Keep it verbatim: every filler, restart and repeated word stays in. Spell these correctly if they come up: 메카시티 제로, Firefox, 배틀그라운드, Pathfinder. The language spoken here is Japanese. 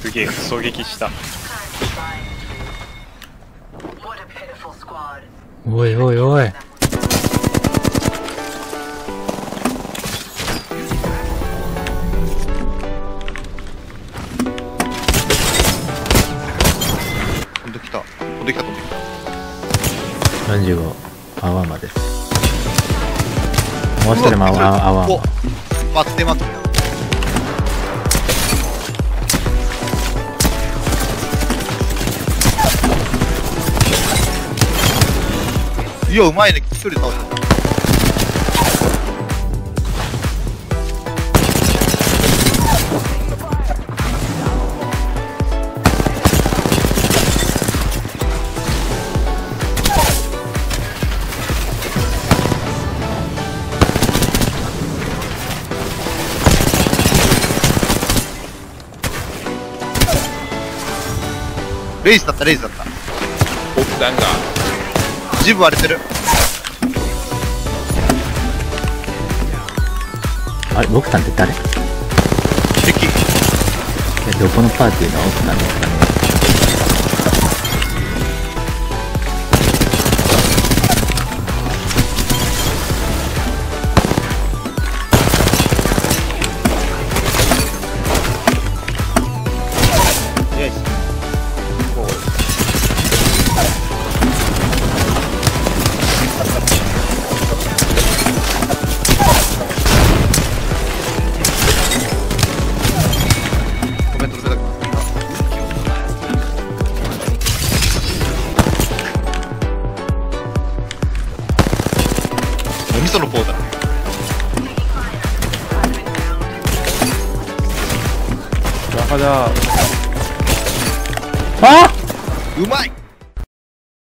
すげえ狙撃した。おいおいおい。飛んできた飛んできた飛んできた。さんじゅうご泡まで。もう一人も泡。待って待って。いや、うまいね、一人倒した。レイズだった、レイズだった。オフ弾が。ジブ割れてる。あれ、僕さんって誰？敵。どこのパーティーの奥なんですかね。その方だ。中だ。あ、うまい。